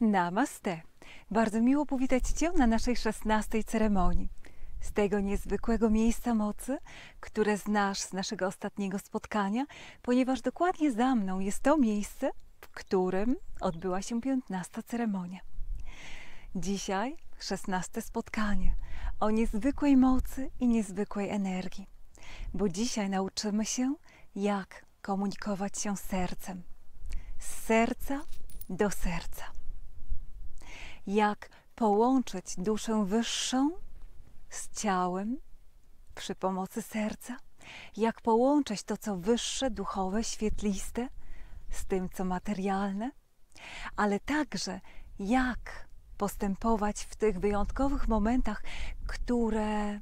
Namaste! Bardzo miło powitać Cię na naszej 16. ceremonii. Z tego niezwykłego miejsca mocy, które znasz z naszego ostatniego spotkania, ponieważ dokładnie za mną jest to miejsce, w którym odbyła się 15. ceremonia. Dzisiaj 16. spotkanie o niezwykłej mocy i niezwykłej energii, bo dzisiaj nauczymy się, jak komunikować się sercem, z serca do serca. Jak połączyć duszę wyższą z ciałem przy pomocy serca. Jak połączyć to, co wyższe, duchowe, świetliste z tym, co materialne. Ale także jak postępować w tych wyjątkowych momentach, które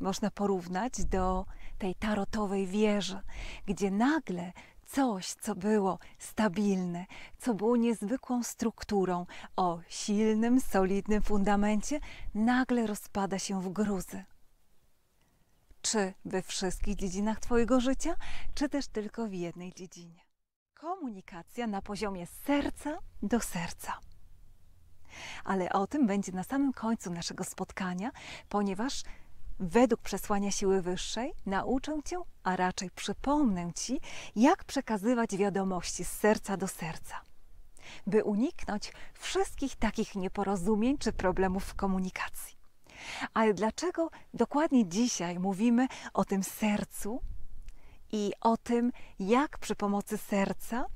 można porównać do tej tarotowej wieży, gdzie nagle coś, co było stabilne, co było niezwykłą strukturą, o silnym, solidnym fundamencie, nagle rozpada się w gruzy. Czy we wszystkich dziedzinach Twojego życia, czy też tylko w jednej dziedzinie. Komunikacja na poziomie serca do serca. Ale o tym będzie na samym końcu naszego spotkania, ponieważ według przesłania siły wyższej nauczę Cię, a raczej przypomnę Ci, jak przekazywać wiadomości z serca do serca, by uniknąć wszystkich takich nieporozumień czy problemów w komunikacji. Ale dlaczego dokładnie dzisiaj mówimy o tym sercu i o tym, jak przy pomocy serca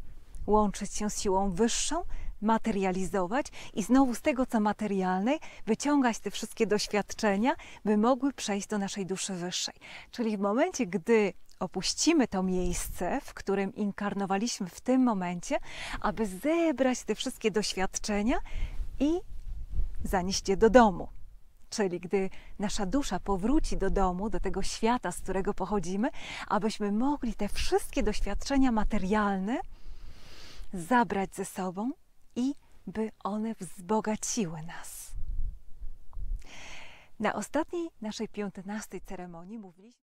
łączyć się z siłą wyższą, materializować i znowu z tego, co materialne, wyciągać te wszystkie doświadczenia, by mogły przejść do naszej duszy wyższej. Czyli w momencie, gdy opuścimy to miejsce, w którym inkarnowaliśmy w tym momencie, aby zebrać te wszystkie doświadczenia i zanieść je do domu. Czyli gdy nasza dusza powróci do domu, do tego świata, z którego pochodzimy, abyśmy mogli te wszystkie doświadczenia materialne zabrać ze sobą i by one wzbogaciły nas. Na ostatniej naszej 15. ceremonii mówiliśmy